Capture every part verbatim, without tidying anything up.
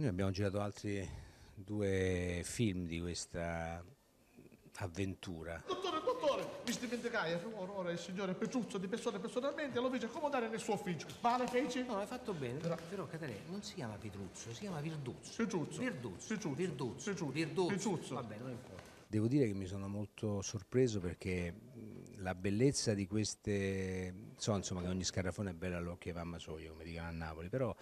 Noi abbiamo girato altri due film di questa avventura. Dottore, dottore, mi dimenticai, ora il signore Petruzzo di persone personalmente lo fece accomodare nel suo ufficio. Vale, fece? No, hai fatto bene, però, però Catarè, non si chiama Petruzzo, si chiama Virduzzo. Petruzzo. Virduzzo. Petruzzo. Virduzzo. Petruzzo. Virduzzo. Petruzzo. Vabbè, non importa. Devo dire che mi sono molto sorpreso perché la bellezza di queste... So insomma che ogni scarrafone è bello all'occhio e va a masoio, come dicono a Napoli, però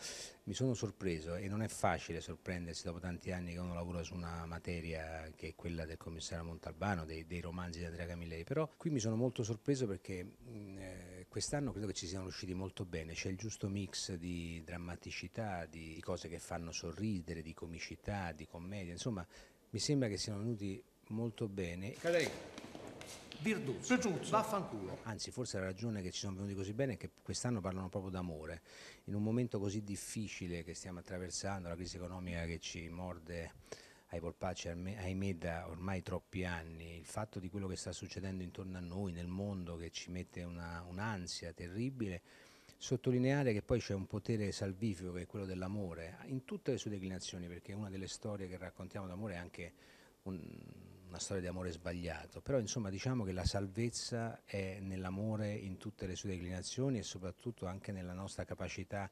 mi sono sorpreso e non è facile sorprendersi dopo tanti anni che uno lavora su una materia che è quella del commissario Montalbano, dei, dei romanzi di Andrea Camilleri, però qui mi sono molto sorpreso perché eh, quest'anno credo che ci siano riusciti molto bene, c'è il giusto mix di drammaticità, di, di cose che fanno sorridere, di comicità, di commedia, insomma mi sembra che siano venuti molto bene. Cadere. Virduzzo, vaffanculo. Anzi, forse la ragione che ci sono venuti così bene è che quest'anno parlano proprio d'amore. In un momento così difficile che stiamo attraversando, la crisi economica che ci morde ai polpacci, ahimè, da ormai troppi anni, il fatto di quello che sta succedendo intorno a noi, nel mondo, che ci mette un'ansia terribile, sottolineare che poi c'è un potere salvifico che è quello dell'amore, in tutte le sue declinazioni, perché una delle storie che raccontiamo d'amore è anche una storia di amore sbagliato, però insomma diciamo che la salvezza è nell'amore in tutte le sue declinazioni e soprattutto anche nella nostra capacità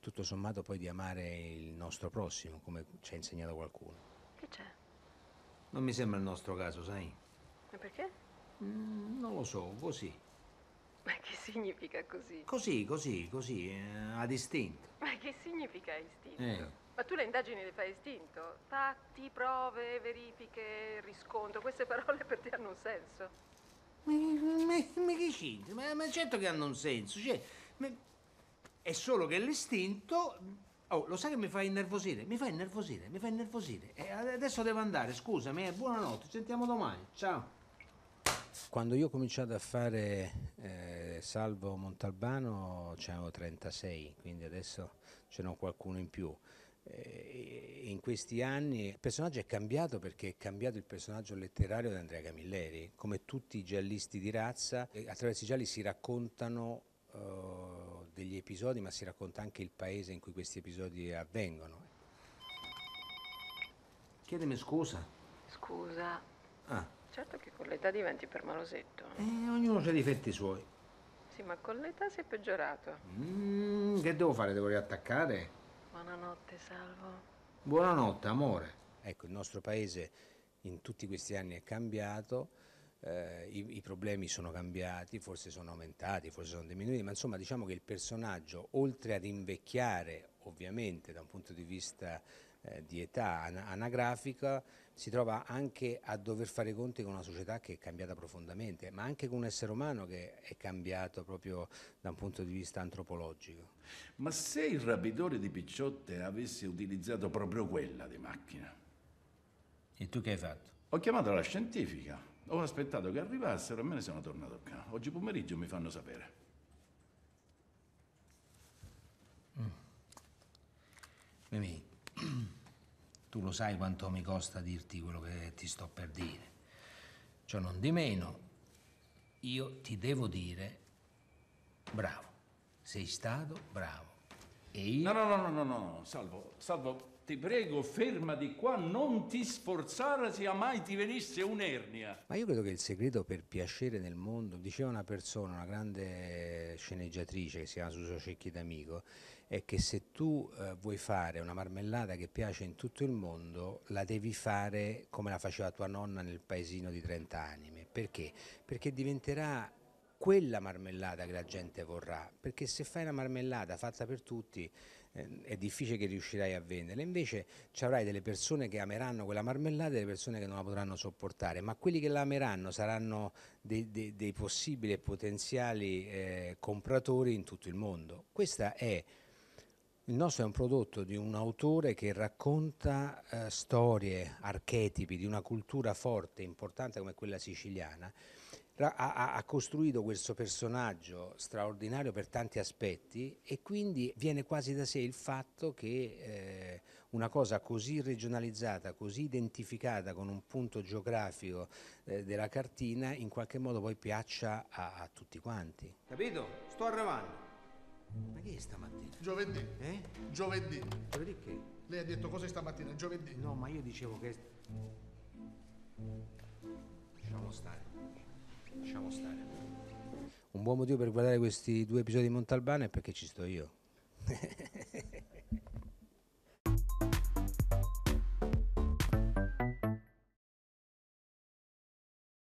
tutto sommato poi di amare il nostro prossimo, come ci ha insegnato qualcuno. Che c'è? Non mi sembra il nostro caso, sai? Ma perché? Mm, non lo so, così. Ma che significa così? Così, così, così, eh, ad istinto. Ma che significa istinto? Eh. Ma tu le indagini le fai istinto? Fatti, prove, verifiche, riscontro, queste parole per te hanno un senso? Ma, ma, ma che c'entra? Ma, ma certo che hanno un senso, cioè, ma, è solo che l'istinto... Oh, lo sai che mi fa innervosire? Mi fa innervosire, mi fa innervosire. E adesso devo andare, scusami, eh, buonanotte, ci sentiamo domani, ciao. Quando io ho cominciato a fare eh, Salvo Montalbano c'avevo trentasei, quindi adesso ce n'ho qualcuno in più. E in questi anni il personaggio è cambiato perché è cambiato il personaggio letterario di Andrea Camilleri, come tutti i giallisti di razza, attraverso i gialli si raccontano uh, degli episodi, ma si racconta anche il paese in cui questi episodi avvengono. Chiedimi scusa. Scusa? Ah. Certo che con l'età diventi permalosetto. Eh, ognuno ha i difetti suoi. Sì, ma con l'età si è peggiorato. Mm, che devo fare? Devo riattaccare? Buonanotte, Salvo. Buonanotte, amore. Ecco, il nostro paese in tutti questi anni è cambiato, eh, i, i problemi sono cambiati, forse sono aumentati, forse sono diminuiti, ma insomma diciamo che il personaggio, oltre ad invecchiare, ovviamente da un punto di vista eh, di età an anagrafica, si trova anche a dover fare conti con una società che è cambiata profondamente, ma anche con un essere umano che è cambiato proprio da un punto di vista antropologico. Ma se il rapitore di picciotte avesse utilizzato proprio quella di macchina? E tu che hai fatto? Ho chiamato la scientifica, ho aspettato che arrivassero e me ne sono tornato qua. Oggi pomeriggio mi fanno sapere. Mm. Mimì, tu lo sai quanto mi costa dirti quello che ti sto per dire. Cioè, non di meno, io ti devo dire bravo. Sei stato bravo. E io... No, no, no, no, no, no, Salvo, Salvo, ti prego, ferma di qua, non ti sforzare sia mai ti venisse un'ernia. Ma io credo che il segreto per piacere nel mondo, diceva una persona, una grande sceneggiatrice che si chiama Suso Cecchi d'Amico, è che se tu eh, vuoi fare una marmellata che piace in tutto il mondo, la devi fare come la faceva tua nonna nel paesino di trenta anime. Perché? Perché diventerà... quella marmellata che la gente vorrà, perché se fai una marmellata fatta per tutti eh, è difficile che riuscirai a venderla, invece ci avrai delle persone che ameranno quella marmellata e delle persone che non la potranno sopportare, ma quelli che la ameranno saranno dei, dei, dei possibili e potenziali eh, compratori in tutto il mondo. Questa è... Il nostro è un prodotto di un autore che racconta eh, storie, archetipi di una cultura forte, importante come quella siciliana. Ha, ha costruito questo personaggio straordinario per tanti aspetti e quindi viene quasi da sé il fatto che eh, una cosa così regionalizzata, così identificata con un punto geografico eh, della cartina in qualche modo poi piaccia a, a tutti quanti. Capito? Sto arrivando. Ma che è stamattina? Giovedì. Eh? Giovedì. Giovedì che? Lei ha detto cos'è stamattina? Giovedì. No, ma io dicevo che... Lasciamo stare. Lasciamo stare. Un buon motivo per guardare questi due episodi di Montalbano è perché ci sto io.